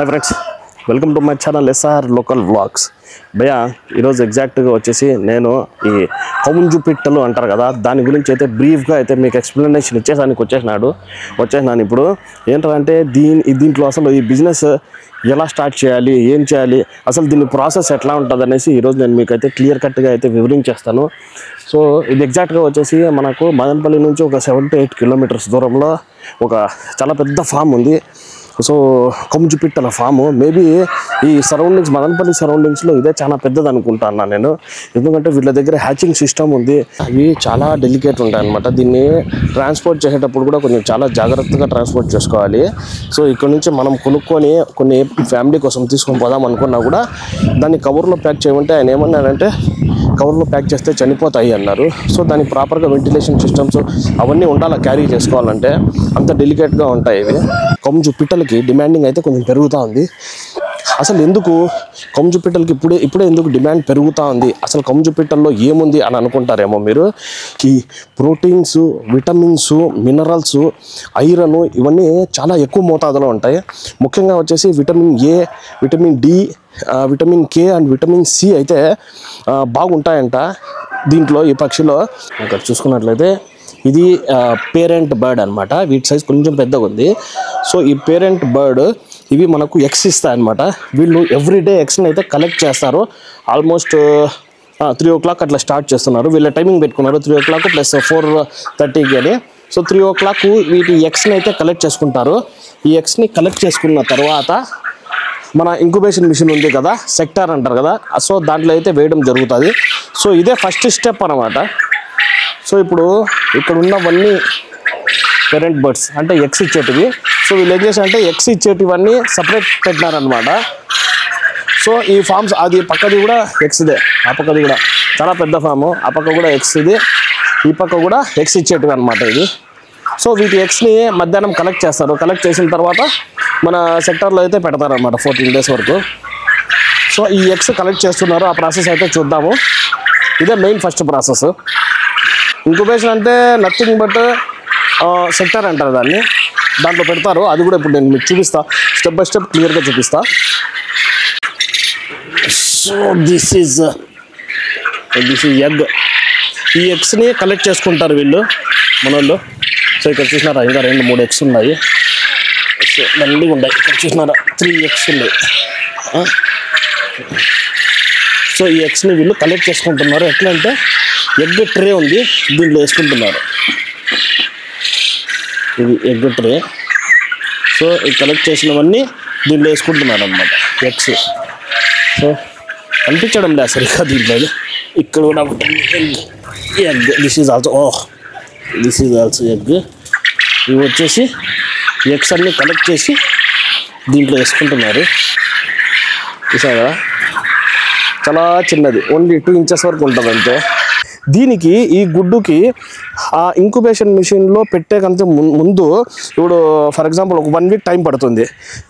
Hi friends, welcome to my channel SR local vlogs. భయ ఈరోజు ఎగ్జాక్ట్గా వచ్చేసి నేను ఈ కౌంజుపిట్టలు అంటారు కదా, దాని గురించి అయితే బ్రీఫ్గా అయితే మీకు ఎక్స్ప్లెనేషన్ ఇచ్చేసానికి వచ్చేసినాను. ఇప్పుడు ఏంటంటే దీంట్లో అసలు ఈ బిజినెస్ ఎలా స్టార్ట్ చేయాలి, ఏం చేయాలి, అసలు దీని ప్రాసెస్ ఎట్లా ఉంటుంది అనేసి ఈరోజు నేను మీకు అయితే క్లియర్ కట్గా అయితే వివరించేస్తాను. సో ఇది ఎగ్జాక్ట్గా వచ్చేసి మనకు మదనపల్లి నుంచి ఒక 7 to 8 kilometers దూరంలో ఒక చాలా పెద్ద ఫామ్ ఉంది. సో కౌంజుపిట్టల ఫాము మేబీ ఈ సరౌండింగ్స్ మదనపల్లి సరౌండింగ్స్లో ఇదే చాలా పెద్దది అనుకుంటాను నేను, ఎందుకంటే వీళ్ళ దగ్గర హ్యాచింగ్ సిస్టమ్ ఉంది. ఇవి చాలా డెలికేట్ ఉంటాయి అనమాట. దీన్ని ట్రాన్స్పోర్ట్ చేసేటప్పుడు కూడా కొంచెం చాలా జాగ్రత్తగా ట్రాన్స్పోర్ట్ చేసుకోవాలి. సో ఇక్కడ నుంచి మనం కొనుక్కొని కొన్ని ఫ్యామిలీ కోసం తీసుకొని పోదాం అనుకున్నా కూడా దాన్ని కవర్లో ప్యాక్ చేయమంటే ఆయన ఏమన్నారంటే కవర్లో ప్యాక్ చేస్తే చనిపోతాయి అన్నారు. సో దానికి ప్రాపర్గా వెంటిలేషన్ సిస్టమ్స్ అవన్నీ ఉండాలి, క్యారీ చేసుకోవాలంటే అంత డెలికేట్గా ఉంటాయి ఇవి. కౌంజుపిట్టలకి డిమాండింగ్ అయితే కొంచెం పెరుగుతూ ఉంది. అసలు ఎందుకు కౌంజుపిట్టలకి ఇప్పుడే ఎందుకు డిమాండ్ పెరుగుతూ ఉంది, అసలు కౌంజుపిట్టల్లో ఏముంది అని అనుకుంటారేమో మీరు. ఈ ప్రోటీన్స్, విటమిన్స్, మినరల్స్, ఐరన్ ఇవన్నీ చాలా ఎక్కువ మోతాదులో ఉంటాయి. ముఖ్యంగా వచ్చేసి vitamin A, vitamin D, vitamin K and vitamin C అయితే బాగుంటాయంట దీంట్లో, ఈ పక్షిలో. ఇక్కడ చూసుకున్నట్లయితే ఇది పేరెంట్ బర్డ్ అనమాట. వీటి సైజ్ కొంచెం పెద్దగా ఉంది. సో ఈ పేరెంట్ బర్డ్ ఇవి మనకు ఎగ్స్ ఇస్తాయన్నమాట. వీళ్ళు ఎవ్రీడే ఎగ్స్ని అయితే కలెక్ట్ చేస్తారు. ఆల్మోస్ట్ 3 o'clock అట్లా స్టార్ట్ చేస్తున్నారు. వీళ్ళ టైమింగ్ పెట్టుకున్నారు 3 o'clock + 4:30 అని. సో 3 o'clock వీటి ఎగ్స్ని అయితే కలెక్ట్ చేసుకుంటారు. ఈ ఎగ్స్ని కలెక్ట్ చేసుకున్న తర్వాత మన ఇంక్యుబేషన్ మిషన్ ఉంది కదా, సెక్టార్ అంటారు కదా, సో దాంట్లో అయితే వేయడం జరుగుతుంది. సో ఇదే ఫస్ట్ స్టెప్ అనమాట. సో ఇప్పుడు ఇక్కడ ఉన్నవన్నీ పేరెంట్ బర్డ్స్ అంటే ఎగ్స్ ఇచ్చేటివి. సో వీళ్ళు ఏం చేశారంటే ఎగ్స్ ఇచ్చేటివన్నీ సపరేట్ పెట్టినారనమాట. సో ఈ ఫామ్స్ అది పక్కది కూడా ఎగ్స్దే, ఆ పక్కది కూడా చాలా పెద్ద ఫాము, ఆ పక్క కూడా ఎగ్స్, ఇది ఈ పక్క కూడా ఎగ్స్ ఇచ్చేటివి అనమాట ఇది. సో వీటి ఎగ్స్ని మధ్యాహ్నం కలెక్ట్ చేస్తారు. కలెక్ట్ చేసిన తర్వాత మన సెక్టార్లో అయితే పెడతారనమాట 14 days వరకు. సో ఈ ఎగ్స్ కలెక్ట్ చేస్తున్నారు, ఆ ప్రాసెస్ అయితే చూద్దాము. ఇదే మెయిన్ ఫస్ట్ ప్రాసెస్. ఇంక్యుబేషన్ అంటే నథింగ్ బట్ సెక్టార్ అంటారు దాన్ని, దాంట్లో పెడతారు. అది కూడా ఇప్పుడు నేను మీకు చూపిస్తాను, స్టెప్ బై స్టెప్ క్లియర్గా చూపిస్తా. So this is egg. ఈ ఎగ్స్ని కలెక్ట్ చేసుకుంటారు వీళ్ళు, మనోళ్ళు. సో ఇక్కడ చూసినారా ఇంకా 2-3 ఎగ్స్ ఉన్నాయి. సో మళ్ళీ ఉన్నాయి, ఇక్కడ చూసినారా 3 ఎగ్స్ ఉన్నాయి. సో ఈ ఎగ్స్ని వీళ్ళు కలెక్ట్ చేసుకుంటున్నారు. ఎట్లా అంటే ఎగ్ ట్రే ఉంది, దీంట్లో వేసుకుంటున్నారు. ఇది ఎగ్ ట్రే. సో ఇది కలెక్ట్ చేసినవన్నీ దీంట్లో వేసుకుంటున్నారు అనమాట ఎగ్స్. సో కనిపించడం లేదు సరిగ్గా దీంట్లో. ఇక్కడ కూడా egg, this is also egg. ఇవి వచ్చేసి ఎగ్స్ అన్నీ కలెక్ట్ చేసి దీంట్లో వేసుకుంటున్నారు. చూసా కదా, చాలా చిన్నది, ఓన్లీ 2 inches వరకు ఉంటుంది అంతే. దీనికి ఈ గుడ్డుకి ఆ ఇంక్యుబేషన్ మిషన్లో పెట్టేకంటే ముందు ఇప్పుడు ఫర్ ఎగ్జాంపుల్ ఒక 1 week టైం పడుతుంది.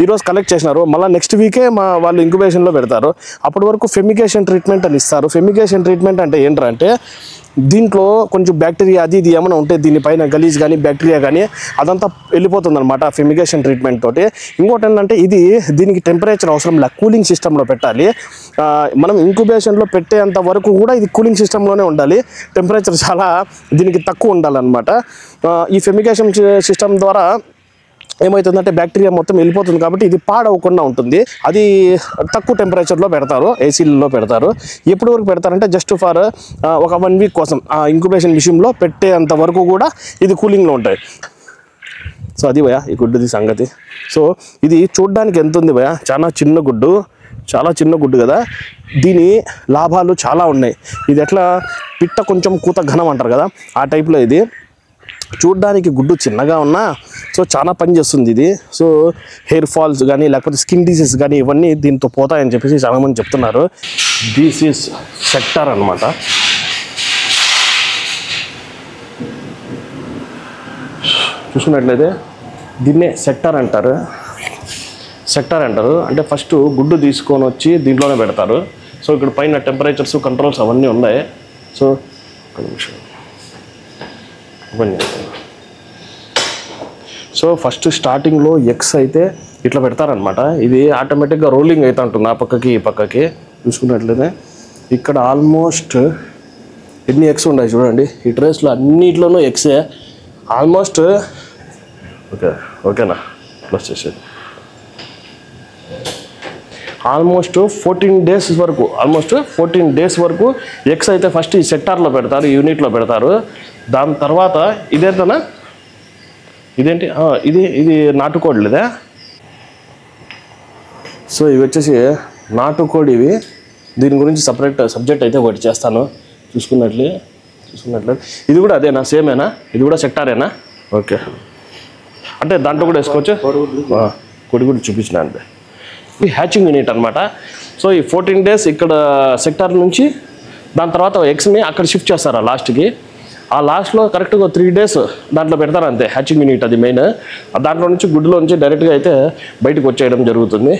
ఈరోజు కలెక్ట్ చేసినారు, మళ్ళీ నెక్స్ట్ వీకే వాళ్ళు ఇంక్యుబేషన్లో పెడతారు. అప్పటి వరకు ఫెమిగేషన్ ట్రీట్మెంట్ అని ఇస్తారు. ఫెమిగేషన్ ట్రీట్మెంట్ అంటే ఏంటంటే దీంట్లో కొంచెం బ్యాక్టీరియా అది ఇది ఏమైనా ఉంటే దీనిపైన గలీజ్ కానీ బ్యాక్టీరియా కానీ అదంతా వెళ్ళిపోతుందన్నమాట ఫెమిగేషన్ ట్రీట్మెంట్ తోటి. ఇంకోటి ఏంటంటే ఇది దీనికి టెంపరేచర్ అవసరం లేదు, కూలింగ్ సిస్టంలో పెట్టాలి. మనం ఇంక్యుబేషన్లో పెట్టేంత వరకు కూడా ఇది కూలింగ్ సిస్టంలోనే ఉండాలి. టెంపరేచర్ చాలా దీనికి తక్కువ ఉండాలన్నమాట. ఈ ఫెమిగేషన్ సిస్టమ్ ద్వారా ఏమవుతుందంటే బ్యాక్టీరియా మొత్తం వెళ్ళిపోతుంది కాబట్టి ఇది పాడవకుండా ఉంటుంది. అది తక్కువ టెంపరేచర్లో పెడతారు, ఏసీలలో పెడతారు. ఎప్పటి వరకు పెడతారంటే జస్ట్ ఫర్ ఒక 1 week కోసం ఆ ఇంక్యుబేషన్ మిషన్లో పెట్టేంత వరకు కూడా ఇది కూలింగ్లో ఉంటాయి. సో అది భయ ఈ గుడ్డుది సంగతి. సో ఇది చూడ్డానికి ఎంత ఉంది భయ, చాలా చిన్న గుడ్డు కదా. దీని లాభాలు చాలా ఉన్నాయి. ఇది ఎట్లా పిట్ట కొంచెం కూత ఘనం అంటారు కదా, ఆ టైప్లో ఇది. చూడ్డానికి గుడ్డు చిన్నగా ఉన్నా సో చాలా పని చేస్తుంది ఇది. సో హెయిర్ ఫాల్స్ కానీ లేకపోతే స్కిన్ డిసీజ్ కానీ ఇవన్నీ దీంతో పోతాయని చెప్పేసి చాలామంది చెప్తున్నారు. దిస్ ఈజ్ సెక్టార్ అనమాట. చూసుకున్నట్లయితే దీన్నే సెక్టార్ అంటారు అంటే ఫస్ట్ గుడ్డు తీసుకొని వచ్చి దీంట్లోనే పెడతారు. సో ఇక్కడ పైన టెంపరేచర్స్ కంట్రోల్స్ అవన్నీ ఉన్నాయి. సో సో ఫస్ట్ స్టార్టింగ్లో ఎక్స్ అయితే ఇట్లా పెడతారనమాట. ఇది ఆటోమేటిక్గా రోలింగ్ అయితే ఉంటుంది ఆ పక్కకి ఈ పక్కకి. చూసుకున్నట్లయితే ఇక్కడ ఆల్మోస్ట్ ఎన్ని ఎక్స్ ఉన్నాయి చూడండి, ఈ ట్రేస్లో అన్నిట్లోనూ ఎక్సే ఆల్మోస్ట్. ఓకే ఓకేనా, ప్లస్ చేసేది ఆల్మోస్ట్ 14 days వరకు, ఆల్మోస్ట్ 14 days వరకు ఎక్స్ అయితే ఫస్ట్ ఈ సెక్టార్లో పెడతారు, యూనిట్లో పెడతారు. దాని తర్వాత ఇదేంటనా, ఇదేంటి ఇది, ఇది నాటుకోడి లేదా? సో ఇవి వచ్చేసి నాటుకోడి. ఇవి దీని గురించి సపరేట్ సబ్జెక్ట్ అయితే ఒకటి చేస్తాను. చూసుకున్నట్లే ఇది కూడా అదేనా, సేమేనా? ఇది కూడా సెక్టారేనా? ఓకే, అంటే దాంట్లో కూడా వేసుకోవచ్చు. కొడి కూడా చూపించిన అంటే ఇది హ్యాచింగ్ యూనిట్ అనమాట. సో ఈ 14 days ఇక్కడ సెక్టార్ నుంచి దాని తర్వాత ఎక్స్ని అక్కడ షిఫ్ట్ చేస్తారు ఆ లాస్ట్కి. ఆ లాస్ట్లో కరెక్ట్గా 3 days దాంట్లో పెడతారు అంతే. హ్యాచింగ్ యూనిట్ అది మెయిన్. దాంట్లో నుంచి గుడ్డులో నుంచి డైరెక్ట్గా అయితే బయటకు వచ్చేయడం జరుగుతుంది.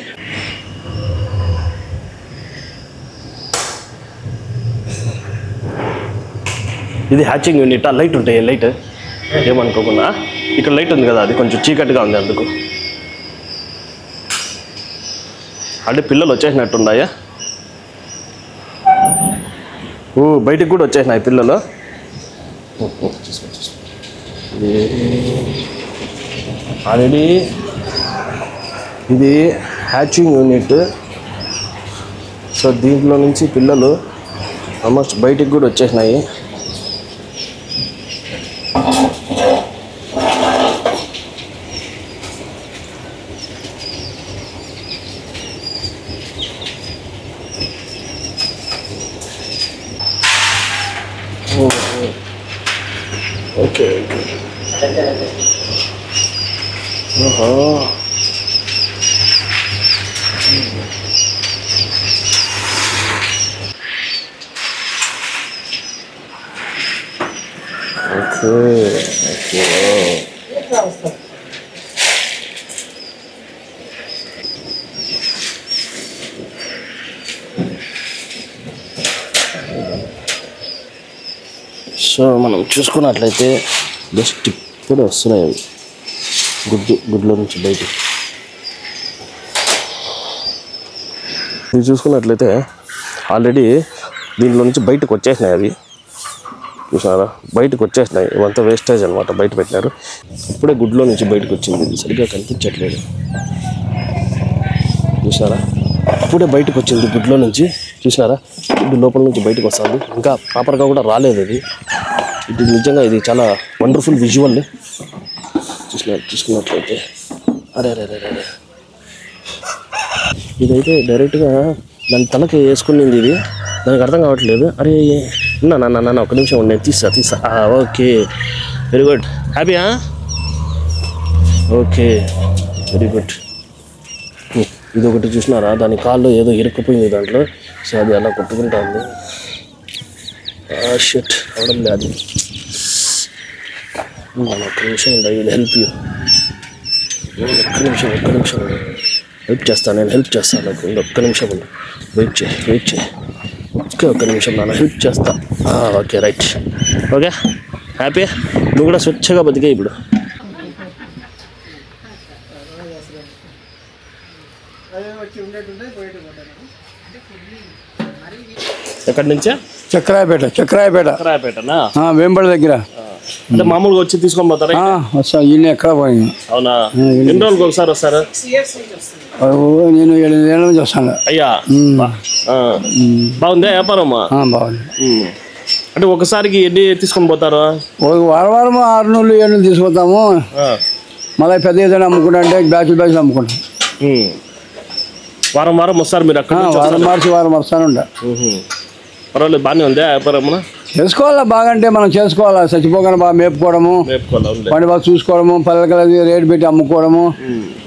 ఇది హ్యాచింగ్ యూనిట్. ఆ లైట్ ఉంటాయి, లైట్ ఏమనుకోకుండా ఇక్కడ లైట్ ఉంది కదా, అది కొంచెం చీకటిగా ఉంది అందుకు. అంటే పిల్లలు వచ్చేసినట్టున్నాయా? ఓ బయటికి కూడా వచ్చేసినాయి పిల్లలు. ఆల్రెడీ ఇది హ్యాచింగ్ యూనిట్. సో దీంట్లో నుంచి పిల్లలు ఆల్మోస్ట్ బయటికి కూడా వచ్చేసినాయి. ఓకే ఓహో, ఓకే ఓకే. సో మనం చూసుకున్నట్లయితే జస్ట్ ఇప్పుడు వస్తున్నాయి అవి గుడ్లో నుంచి బయటికి. ఇవి చూసుకున్నట్లయితే ఆల్రెడీ దీంట్లో నుంచి బయటకు వచ్చేసినాయి అవి. చూసారా, బయటకు వచ్చేసినాయి. ఇవంతా వేస్టేజ్ అనమాట, బయట పెట్టినారు. ఇప్పుడే గుడ్లో నుంచి బయటకు వచ్చింది, సరిగ్గా కనిపించట్లేదు. చూసారా, ఇప్పుడే బయటకు వచ్చింది గుడ్లో నుంచి. చూసినారా, గుడ్డు లోపల నుంచి బయటకు వస్తుంది. ఇంకా ప్రాపర్గా కూడా రాలేదు అది. ఇది నిజంగా ఇది చాలా వండర్ఫుల్ విజువల్. చూసుకున్నట్లయితే అరే అరే అరే అరే, ఇదైతే డైరెక్ట్గా దాని తలకి వేసుకునింది ఇది. దానికి అర్థం కావట్లేదు. అరే నా ఒక్క నిమిషం ఉండి నేను తీస్తా. ఓకే, వెరీ గుడ్, హ్యాపీయా? Okay, very good. ఇది ఒకటి చూసినారా, దాని కాళ్ళు ఏదో ఇరుక్కుపోయింది దాంట్లో. సో అది అలా కొట్టుకుంటా ఉంది. షట్ అవడం లేదు. ఒక్క నిమిషం ఉందా, విల్ హెల్ప్ యూ. ఒక్క నిమిషం వెయిట్ చేస్తాను, నేను హెల్ప్ చేస్తాను. నాకు ఇంకా ఒక్క నిమిషం ఉందా, వెయిట్ చేయి. ఒక్క నిమిషం నాన్న, హెల్ప్ చేస్తా. Okay right, okay happy. నువ్వు కూడా స్వచ్ఛగా బతికే ఇప్పుడు. ఎక్కడి నుంచా? చక్రాయపేటనా? వేంబడి దగ్గర. అంటే మామూలుగా వచ్చి తీసుకొని పోతారా? ఎక్కడ పోయి. అవునా, ఎన్ని రోజులకు ఒకసారి వస్తారా? నేను 7 ఏళ్ళ నుంచి వస్తాను. అయ్యా బాగుందా వ్యాపారం? బాగుంది. అంటే ఒకసారికి ఎన్ని తీసుకొని పోతారు? వారం వారం 6 నుండి 7 తీసుకుపోతాము. మళ్ళీ పెద్ద ఏదైనా అమ్ముకుంటా అంటే బ్యాచ్లు అమ్ముకుంటాం. వారం వారం వస్తారు మీరు? వారం వస్తాను. పర్వాలేదు, బాగానే ఉందా వ్యాపారం? చేసుకోవాలా బాగంటే మనం చేసుకోవాలా. చచ్చిపోకుండా బాగా మేపుకోవడము, పండి బాగా చూసుకోవడము, పల్లెకలది రేటు పెట్టి అమ్ముకోవడము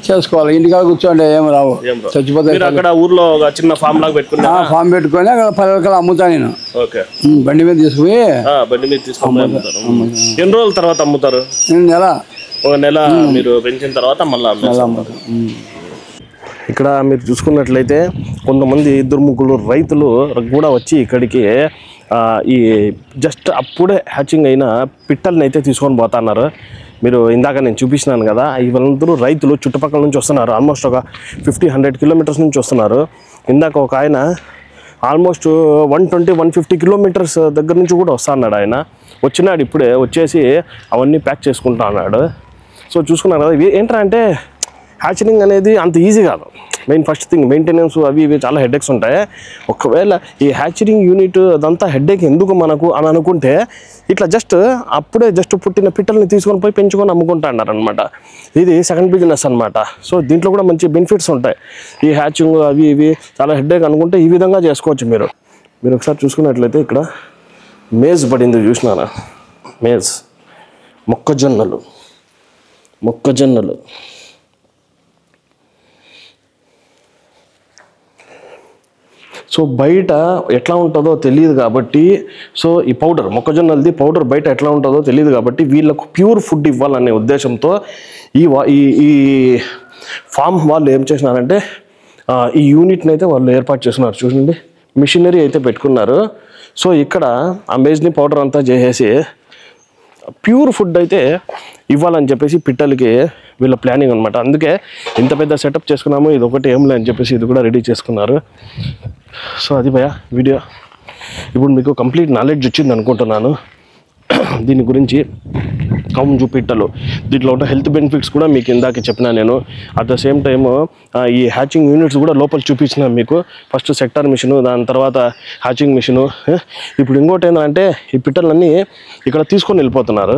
చేసుకోవాలి. ఇంటికాడ కూర్చోండి ఏం రావు, చచ్చిపోతాయి. ఊర్లో చిన్న ఫామ్ లాగా పెట్టుకుని ఫామ్ పెట్టుకొని అక్కడ పల్లెకలు అమ్ముతాను నేను. బండి మీద తీసుకుని ఎన్ని రోజుల తర్వాత అమ్ముతారు? ఒక నెల మీరు పెంచిన తర్వాత మళ్ళీ అమ్ముతారు. ఇక్కడ మీరు చూసుకున్నట్లయితే కొంతమంది 2-3 రైతులు కూడా వచ్చి ఇక్కడికి ఈ జస్ట్ అప్పుడే హ్యాచింగ్ అయిన పిట్టల్ని అయితే తీసుకొని పోతున్నారు. మీరు ఇందాక నేను చూపిస్తున్నాను కదా, వీళ్ళందరూ రైతులు చుట్టుపక్కల నుంచి వస్తున్నారు. ఆల్మోస్ట్ ఒక 50-100 కిలోమీటర్స్ నుంచి వస్తున్నారు. ఇందాక ఒక ఆయన ఆల్మోస్ట్ 120-150 కిలోమీటర్స్ దగ్గర నుంచి కూడా వస్తా అన్నాడు. ఆయన వచ్చినాడు, ఇప్పుడే వచ్చేసి అవన్నీ ప్యాక్ చేసుకుంటా అన్నాడు. సో చూసుకున్నాను కదా, ఇవి ఏంటంటే హ్యాచరింగ్ అనేది అంత ఈజీ కాదు. మెయిన్ ఫస్ట్ థింగ్ మెయింటెనెన్స్ అవి ఇవి చాలా హెడ్ఏక్స్ ఉంటాయి. ఒకవేళ ఈ హ్యాచరింగ్ యూనిట్ అదంతా హెడ్ఏక్ ఎందుకు మనకు అని అనుకుంటే, ఇట్లా జస్ట్ అప్పుడే జస్ట్ పుట్టిన పిట్టల్ని తీసుకొని పోయి పెంచుకొని అమ్ముకుంటా అన్నారనమాట. ఇది సెకండ్ బిజినెస్ అనమాట. సో దీంట్లో కూడా మంచి బెనిఫిట్స్ ఉంటాయి. ఈ హ్యాచింగ్ అవి ఇవి చాలా హెడ్ఏక్ అనుకుంటే ఈ విధంగా చేసుకోవచ్చు. మీరు ఒకసారి చూసుకున్నట్లయితే ఇక్కడ మేజ్ పడింది, చూసినారా? మేజ్ మొక్కజొన్నలు సో బయట ఎట్లా ఉంటుందో తెలియదు కాబట్టి, సో ఈ పౌడర్ మొక్కజొన్నలది పౌడర్ బయట ఎట్లా ఉంటుందో తెలియదు కాబట్టి, వీళ్ళకు ప్యూర్ ఫుడ్ ఇవ్వాలనే ఉద్దేశంతో ఈ ఫామ్ వాళ్ళు ఏం చేసినారంటే ఈ యూనిట్ని అయితే వాళ్ళు ఏర్పాటు చేస్తున్నారు. చూడండి, మిషనరీ అయితే పెట్టుకున్నారు. సో ఇక్కడ ఆ మేజ్ని పౌడర్ అంతా చేసేసి ప్యూర్ ఫుడ్ అయితే ఇవ్వాలని చెప్పేసి పిట్టలకి వీళ్ళ ప్లానింగ్ అనమాట. అందుకే ఇంత పెద్ద సెటప్ చేసుకున్నాము, ఇది ఒకటి ఏం లేదని చెప్పేసి ఇది కూడా రెడీ చేసుకున్నారు. సో అది భయ వీడియో. ఇప్పుడు మీకు కంప్లీట్ నాలెడ్జ్ వచ్చింది అనుకుంటున్నాను దీని గురించి. కాంజు పిట్టలు, దీంట్లో ఉన్న హెల్త్ బెనిఫిట్స్ కూడా మీకు ఇందాక చెప్పినా నేను. అట్ ద సేమ్ టైము ఈ హ్యాచింగ్ యూనిట్స్ కూడా లోపల చూపించిన మీకు. ఫస్ట్ సెక్టార్ మిషను, దాని తర్వాత హ్యాచింగ్ మిషను. ఇప్పుడు ఇంకోటి ఏంటంటే ఈ పిట్టలన్నీ ఇక్కడ తీసుకొని వెళ్ళిపోతున్నారు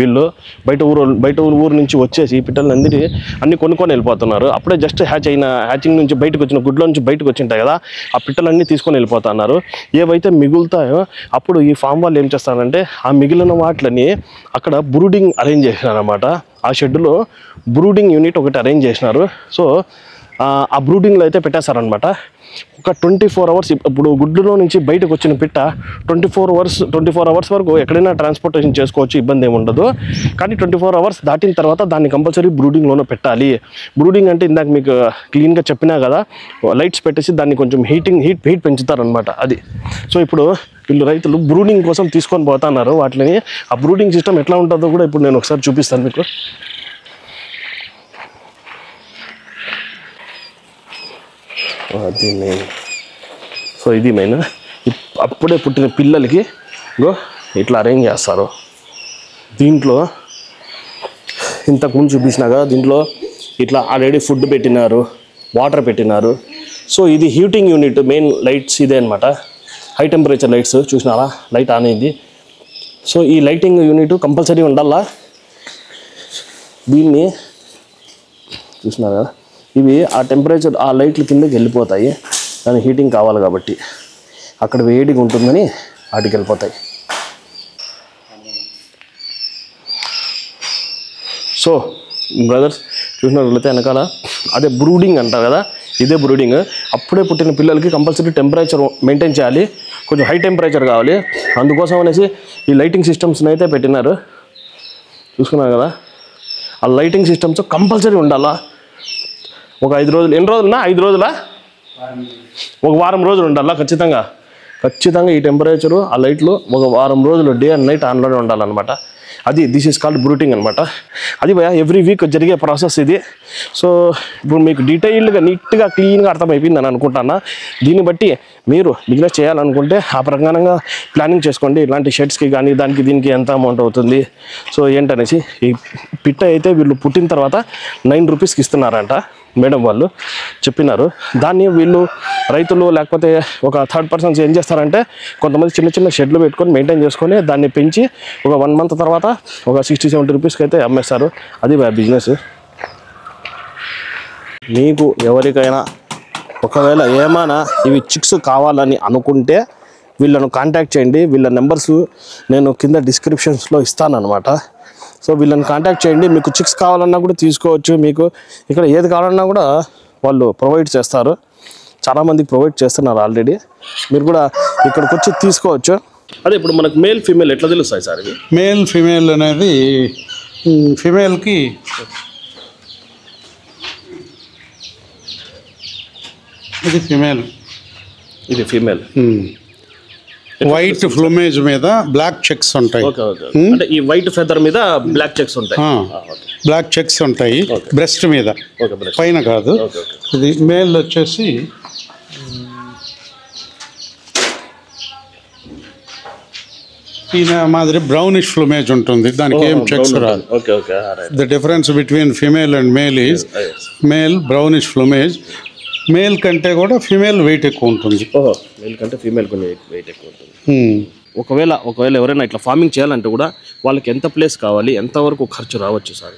వీళ్ళు. బయట ఊరు నుంచి వచ్చేసి ఈ పిట్టలన్నీ కొనుక్కొని వెళ్ళిపోతున్నారు. అప్పుడే జస్ట్ హ్యాచింగ్ నుంచి బయటకు వచ్చిన, గుడ్లో నుంచి బయటకు వచ్చింటాయి కదా, ఆ పిట్టలన్నీ తీసుకొని వెళ్ళిపోతున్నారు. ఏవైతే మిగులుతాయో అప్పుడు ఈ ఫామ్ వాళ్ళు ఏం చేస్తారంటే ఆ మిగిలిన వాటిని అక్కడ బ్రూడి అరేంజ్ చేసినారు అన్నమాట. ఆ షెడ్లో బ్రూడింగ్ యూనిట్ ఒకటి అరేంజ్ చేసినారు. సో ఆ బ్రూడింగ్లో అయితే పెట్టేశారనమాట. ఒక 24 అవర్స్, ఇప్పుడు గుడ్డులో నుంచి బయటకు వచ్చిన పిట్ట 24 అవర్స్ వరకు ఎక్కడైనా ట్రాన్స్పోర్టేషన్ చేసుకోవచ్చు, ఇబ్బంది ఏమి ఉండదు. కానీ 24 అవర్స్ దాటిన తర్వాత దాన్ని కంపల్సరీ బ్రూడింగ్లోనే పెట్టాలి. బ్రూడింగ్ అంటే ఇందాక మీకు క్లీన్గా చెప్పినా కదా, లైట్స్ పెట్టేసి దాన్ని కొంచెం హీట్ పెంచుతారనమాట. అది. సో ఇప్పుడు వీళ్ళు రైతులు బ్రూడింగ్ కోసం తీసుకొని పోతున్నారు వాటిని. ఆ బ్రూడింగ్ సిస్టమ్ ఎట్లా ఉంటుందో కూడా ఇప్పుడు నేను ఒకసారి చూపిస్తాను మీకు. అది మెయిన్. సో ఇది మెయిన్. అప్పుడే పుట్టిన పిల్లలకి గో ఇట్లా అరేంజ్ చేస్తారు. దీంట్లో ఇంతకుముందు చూపించినా కదా, దీంట్లో ఇట్లా ఆల్రెడీ ఫుడ్ పెట్టినారు, వాటర్ పెట్టినారు. సో ఇది హీటింగ్ యూనిట్, మెయిన్ లైట్స్ ఇదే అనమాట. హై టెంపరేచర్ లైట్స్ చూసినారా, లైట్ ఆన్ అయింది. సో ఈ లైటింగ్ యూనిట్ కంపల్సరీ ఉండాలా. దీన్ని చూసినారా, ఇవి ఆ టెంపరేచర్ ఆ లైట్ల కిందకి వెళ్ళిపోతాయి. దాని హీటింగ్ కావాలి కాబట్టి అక్కడ వేడిగా ఉంటుందని వాటికి వెళ్ళిపోతాయి. సో బ్రదర్స్ చూసినట్లయితే వెనకాల అదే బ్రూడింగ్ అంటారు కదా, ఇదే బ్రూడింగ్. అప్పుడే పుట్టిన పిల్లలకి కంపల్సరీ టెంపరేచర్ మెయింటైన్ చేయాలి, కొంచెం హై టెంపరేచర్ కావాలి. అందుకోసం అనేసి ఈ లైటింగ్ సిస్టమ్స్ని అయితే పెట్టినారు. చూసుకున్నారు కదా, ఆ లైటింగ్ సిస్టమ్స్ కంపల్సరీ ఉండాలా. ఒక 5 రోజులు, ఎన్ని రోజులన్నా 5 రోజులా, ఒక వారం రోజులు ఉండాలా. ఖచ్చితంగా ఈ టెంపరేచరు ఆ లైట్లు ఒక వారం రోజులు డే అండ్ నైట్ ఆన్లోనే ఉండాలన్నమాట. అది దిస్ ఈజ్ కాల్డ్ బ్రూటింగ్ అనమాట. అది భయ ఎవ్రీ వీక్ జరిగే ప్రాసెస్ ఇది. సో ఇప్పుడు మీకు డీటెయిల్డ్గా నీట్గా క్లీన్గా అర్థమైపోయింది అని అనుకుంటాను. దీన్ని బట్టి మీరు బిజినెస్ చేయాలనుకుంటే ఆ ప్రకారంగా ప్లానింగ్ చేసుకోండి. ఇలాంటి షెడ్స్కి కానీ దానికి దీనికి ఎంత అమౌంట్ అవుతుంది, సో ఏంటనేసి. ఈ పిట్ట అయితే వీళ్ళు పుట్టిన తర్వాత 9 రూపీస్కి ఇస్తున్నారంట మేడం వాళ్ళు చెప్పినారు. దాన్ని వీళ్ళు రైతులు లేకపోతే ఒక థర్డ్ పర్సన్స్ ఏం చేస్తారంటే, కొంతమంది చిన్న చిన్న షెడ్లు పెట్టుకొని మెయింటైన్ చేసుకొని దాన్ని పెంచి ఒక 1 మంత్ తర్వాత ఒక 60-70 రూపీస్కి అయితే అమ్మేస్తారు. అది బిజినెస్. మీకు ఎవరికైనా ఒకవేళ ఏమైనా ఇవి చిక్స్ కావాలని అనుకుంటే వీళ్ళను కాంటాక్ట్ చేయండి. వీళ్ళ నెంబర్స్ నేను కింద డిస్క్రిప్షన్స్లో ఇస్తానన్నమాట. సో వీళ్ళని కాంటాక్ట్ చేయండి. మీకు చిక్స్ కావాలన్నా కూడా తీసుకోవచ్చు. మీకు ఇక్కడ ఏది కావాలన్నా కూడా వాళ్ళు ప్రొవైడ్ చేస్తారు. చాలామందికి ప్రొవైడ్ చేస్తున్నారు ఆల్రెడీ. మీరు కూడా ఇక్కడికి వచ్చి తీసుకోవచ్చు. అదే ఇప్పుడు మనకు మేల్ ఫీమేల్ ఎట్లా తెలుస్తాయి సార్? మేల్ ఫీమేల్ అనేది, ఫీమేల్కి ఇది ఫీమేల్ వైట్ ప్లూమేజ్ మీద బ్లాక్ చెక్స్ ఉంటాయి. అంటే ఈ వైట్ ఫెదర్ మీద బ్లాక్ చెక్స్ ఉంటాయి, బ్లాక్ చెక్స్ ఉంటాయి బ్రెస్ట్ మీద, పైన కాదు. ఇది మేల్ వచ్చేసి ఈయన మాదిరి బ్రౌనిష్ ప్లూమేజ్ ఉంటుంది, దానికి ఏం చెక్స్ రాదు. The difference between female and male is male brownish plumage, male కంటే కూడా ఫిమేల్ వెయిట్ ఎక్కువ ఉంటుంది. మేల్ కంటే ఫిమేల్ వెయిట్ ఎక్కువ ఉంటుంది. ఒకవేళ ఎవరైనా ఇట్లా ఫార్మింగ్ చేయాలంటే కూడా వాళ్ళకి ఎంత ప్లేస్ కావాలి, ఎంతవరకు ఖర్చు రావచ్చు సార్?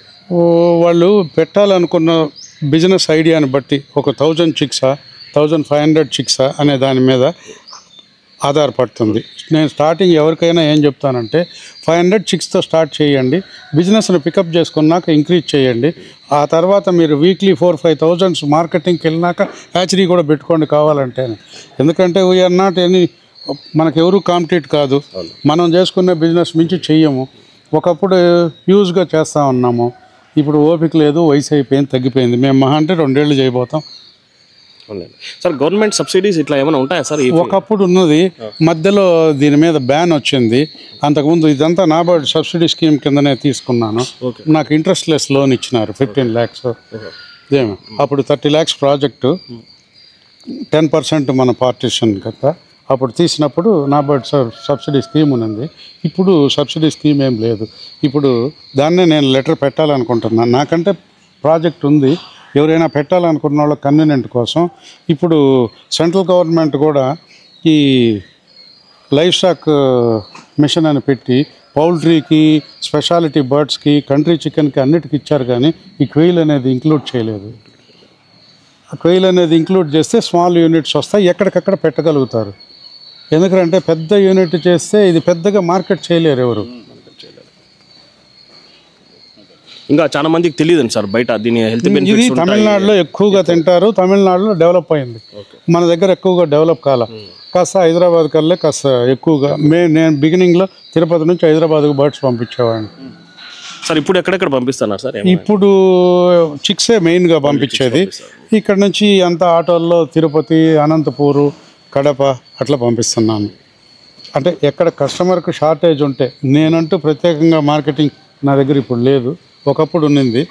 వాళ్ళు పెట్టాలనుకున్న బిజినెస్ ఐడియాని బట్టి ఒక 1000 చిక్సా 1500 చిక్సా అనే దాని మీద ఆధారపడుతుంది. నేను స్టార్టింగ్ ఎవరికైనా ఏం చెప్తానంటే 500 చిక్స్తో స్టార్ట్ చేయండి, బిజినెస్ను పికప్ చేసుకున్నాక ఇంక్రీజ్ చేయండి, ఆ తర్వాత మీరు వీక్లీ 4-5 థౌజండ్స్ మార్కెటింగ్కి వెళ్ళినాక హ్యాచరీ కూడా పెట్టుకోండి కావాలంటే. ఎందుకంటే వీఆర్ నాట్ ఎనీ, మనకెవరూ కాంపిటీట్ కాదు, మనం చేసుకునే బిజినెస్ మించి చెయ్యము. ఒకప్పుడు యూజ్గా చేస్తూ ఉన్నాము, ఇప్పుడు ఓపిక లేదు, వయసు అయిపోయింది, తగ్గిపోయింది. మేము మహా అంటే 2 ఏళ్ళు చేయబోతాం. సార్ గవర్నమెంట్ సబ్సిడీస్ ఇట్లా ఏమైనా ఉంటాయా సార్? ఒకప్పుడు ఉన్నది, మధ్యలో దీని మీద బ్యాన్ వచ్చింది. అంతకుముందు ఇదంతా నాబార్డ్ సబ్సిడీ స్కీమ్ కిందనే తీసుకున్నాను. నాకు ఇంట్రెస్ట్ లెస్ లోన్ ఇచ్చినారు 15 lakhs. ఇదేమి అప్పుడు 30 lakhs ప్రాజెక్టు, 10% మన పార్టీషన్ కదా. అప్పుడు తీసినప్పుడు నాబార్డ్ సబ్సిడీ స్కీమ్ ఉంది. ఇప్పుడు సబ్సిడీ స్కీమ్ ఏం లేదు. ఇప్పుడు దాన్నే నేను లెటర్ పెట్టాలనుకుంటున్నాను. నాకంటే ప్రాజెక్ట్ ఉంది, ఎవరైనా పెట్టాలనుకున్న వాళ్ళ కన్వీనెంట్ కోసం. ఇప్పుడు సెంట్రల్ గవర్నమెంట్ కూడా ఈ లైవ్ స్టాక్ మిషన్ అని పెట్టి పౌల్ట్రీకి, స్పెషాలిటీ బర్డ్స్కి, కంట్రీ చికెన్కి అన్నిటికి ఇచ్చారు. కానీ ఈ క్వెయిల్ అనేది ఇంక్లూడ్ చేయలేదు. ఆ క్వెయిల్ అనేది ఇంక్లూడ్ చేస్తే స్మాల్ యూనిట్స్ వస్తాయి, ఎక్కడికక్కడ పెట్టగలుగుతారు. ఎందుకంటే పెద్ద యూనిట్ చేస్తే ఇది పెద్దగా మార్కెట్ చేయలేరు ఎవరు. ఇంకా చాలా మందికి తెలియదు సార్ బయట దీని హెల్త్ బెనిఫిట్స్. ఇది తమిళనాడులో ఎక్కువగా తింటారు, తమిళనాడులో డెవలప్ అయింది, మన దగ్గర ఎక్కువగా డెవలప్ కాల. కాస్త హైదరాబాద్ కల్లే కాస్త ఎక్కువగా. నేను బిగినింగ్లో తిరుపతి నుంచి హైదరాబాద్కు బర్డ్స్ పంపించేవాడిని సార్. ఇప్పుడు ఎక్కడెక్కడ పంపిస్తున్నారు సార్? ఇప్పుడు చిక్సే మెయిన్గా పంపించేది. ఇక్కడ నుంచి అంత ఆటోల్లో తిరుపతి, అనంతపూరు, కడప అట్లా పంపిస్తున్నాను. అంటే ఎక్కడ కస్టమర్కు షార్టేజ్ ఉంటే, నేనంటూ ప్రత్యేకంగా మార్కెటింగ్ నా దగ్గర ఇప్పుడు లేదు, ఒకప్పుడు ఉన్నింది.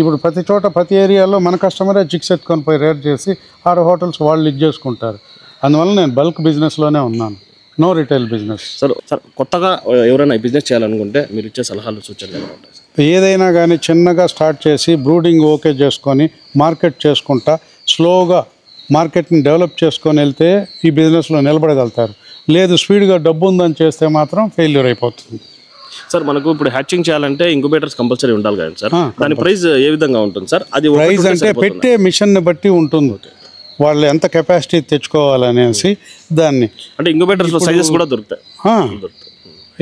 ఇప్పుడు ప్రతి చోట ప్రతి ఏరియాలో మన కస్టమరే చిక్స్ ఎత్తుకొని పోయి రేట్ చేసి ఆరు హోటల్స్ వాళ్ళు ఇది చేసుకుంటారు. అందువల్ల నేను బల్క్ బిజినెస్లోనే ఉన్నాను, నో రిటైల్ బిజినెస్. సార్ కొత్తగా ఎవరైనా బిజినెస్ చేయాలనుకుంటే మీరు ఇచ్చే సలహాలు సూచనలు? ఏదైనా కానీ చిన్నగా స్టార్ట్ చేసి బ్రూడింగ్ ఓకే చేసుకొని మార్కెట్ చేసుకుంటా స్లోగా మార్కెట్ని డెవలప్ చేసుకొని వెళ్తే ఈ బిజినెస్లో నిలబడగలుగుతారు. లేదు స్పీడ్గా డబ్బు ఉందని చేస్తే మాత్రం ఫెయిల్యూర్ అయిపోతుంది. సార్ మనకు ఇప్పుడు హ్యాచింగ్ చేయాలంటే ఇంక్యుబేటర్స్ కంపల్సరీ ఉండాలి కదా సార్? దాని ప్రైస్ ఏ విధంగా ఉంటుంది సార్? అది ప్రైస్ అంటే పెట్టే మిషన్ని బట్టి ఉంటుంది, వాళ్ళు ఎంత కెపాసిటీ తెచ్చుకోవాలనేసి దాన్ని. అంటే ఇంక్యుబేటర్స్లో సైజెస్ కూడా దొరుకుతాయి.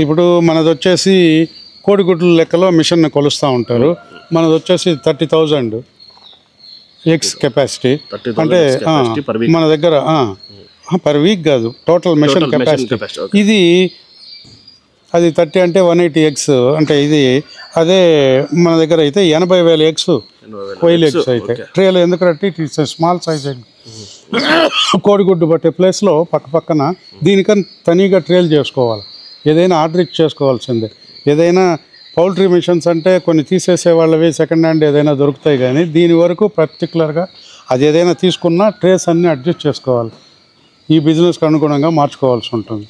ఇప్పుడు మనది వచ్చేసి కోడిగుడ్ల లెక్కలో మిషన్ని కొలుస్తూ ఉంటారు. మనది వచ్చేసి 30,000 ఎగ్స్ కెపాసిటీ. అంటే మన దగ్గర పర్ వీక్ కాదు, టోటల్ మిషన్ కెపాసిటీ ఇది. అది 30 అంటే 180 eggs. అంటే ఇది అదే మన దగ్గర అయితే 80,000 eggs కోయిల్ ఎగ్స్ అయితే ట్రేలు. ఎందుకంటే it is small size egg. కోడిగుడ్డు పట్టే ప్లేస్లో పక్క పక్కన దీనికని తనీగా ట్రేలు చేసుకోవాలి. ఏదైనా ఆర్డర్ ఇచ్చి చేసుకోవాల్సిందే. ఏదైనా పౌల్ట్రీ మిషన్స్ అంటే కొన్ని తీసేసే వాళ్ళవి సెకండ్ హ్యాండ్ ఏదైనా దొరుకుతాయి. కానీ దీని వరకు పర్టికులర్గా అది ఏదైనా తీసుకున్నా ట్రేస్ అన్నీ అడ్జస్ట్ చేసుకోవాలి, ఈ బిజినెస్కి అనుగుణంగా మార్చుకోవాల్సి ఉంటుంది.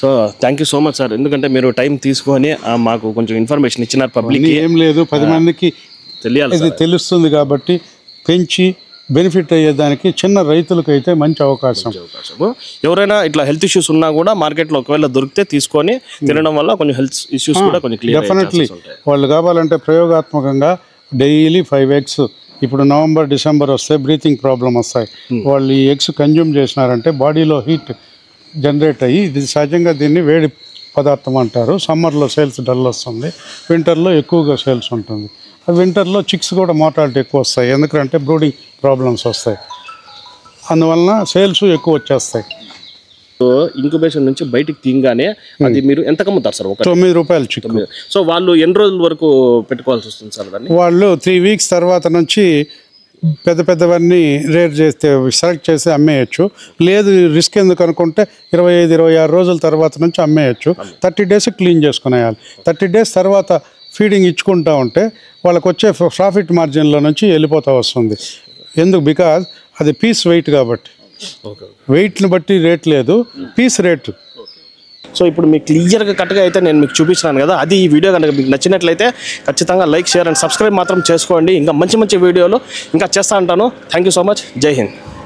So thank you so much sir, ఎందుకంటే మీరు టైం తీసుకొని మాకు కొంచెం ఇన్ఫర్మేషన్ ఇచ్చినారు. పబ్లిక్ ఏం లేదు, 10 మందికి తెలియాలి, తెలుస్తుంది కాబట్టి పెంచి బెనిఫిట్ అయ్యేదానికి చిన్న రైతులకైతే మంచి అవకాశం. ఎవరైనా ఇట్లా హెల్త్ ఇష్యూస్ ఉన్నా కూడా మార్కెట్లో ఒకవేళ దొరికితే తీసుకొని తినడం వల్ల కొంచెం హెల్త్ ఇష్యూస్ కూడా కొంచెం క్లియర్ డెఫినెట్లీ. వాళ్ళు కావాలంటే ప్రయోగాత్మకంగా డైలీ 5 eggs. ఇప్పుడు నవంబర్ డిసెంబర్ వస్తే బ్రీతింగ్ ప్రాబ్లం వస్తాయి. వాళ్ళు ఈ ఎగ్స్ కన్జ్యూమ్ చేసినారంటే బాడీలో హీట్ జనరేట్ అయ్యి, ఇది సహజంగా దీన్ని వేడి పదార్థం అంటారు. సమ్మర్లో సేల్స్ డల్ వస్తుంది, వింటర్లో ఎక్కువగా సేల్స్ ఉంటుంది. వింటర్లో చిక్స్ కూడా మోర్టాలిటీ ఎక్కువ వస్తాయి, ఎందుకంటే బ్రూడింగ్ ప్రాబ్లమ్స్ వస్తాయి. అందువలన సేల్స్ ఎక్కువ వచ్చేస్తాయి. ఇంక్యుబేషన్ నుంచి బయటికి తీయగానే అది మీరు ఎంత అమ్ముతారు సార్? 9 రూపాయలు చిక్. సో వాళ్ళు ఎన్ని రోజుల వరకు పెట్టుకోవాల్సి వస్తుంది సార్? వాళ్ళు 3 weeks తర్వాత నుంచి పెద్ద పెద్దవన్నీ రేట్ చేస్తే సెలెక్ట్ చేసి అమ్మేయచ్చు. లేదు రిస్క్ ఎందుకు అనుకుంటే 25-26 రోజుల తర్వాత నుంచి అమ్మేయచ్చు. 30 డేస్ క్లీన్ చేసుకునేయాలి. 30 డేస్ తర్వాత ఫీడింగ్ ఇచ్చుకుంటూ ఉంటే వాళ్ళకి వచ్చే ప్రాఫిట్ మార్జిన్లో నుంచి వెళ్ళిపోతూ వస్తుంది. ఎందుకు? బికాజ్ అది పీస్ వెయిట్ కాబట్టి. వెయిట్ని బట్టి రేట్ లేదు, పీస్ రేటు. సో ఇప్పుడు మీకు క్లియర్గా కరెక్ట్గా అయితే నేను మీకు చూపించాను కదా. అది ఈ వీడియో కనుక మీకు నచ్చినట్లయితే ఖచ్చితంగా లైక్, షేర్ అండ్ సబ్స్క్రైబ్ మాత్రం చేసుకోండి. ఇంకా మంచి మంచి వీడియోలు ఇంకా చేస్తూ ఉంటాను. Thank you so much. Jai Hind.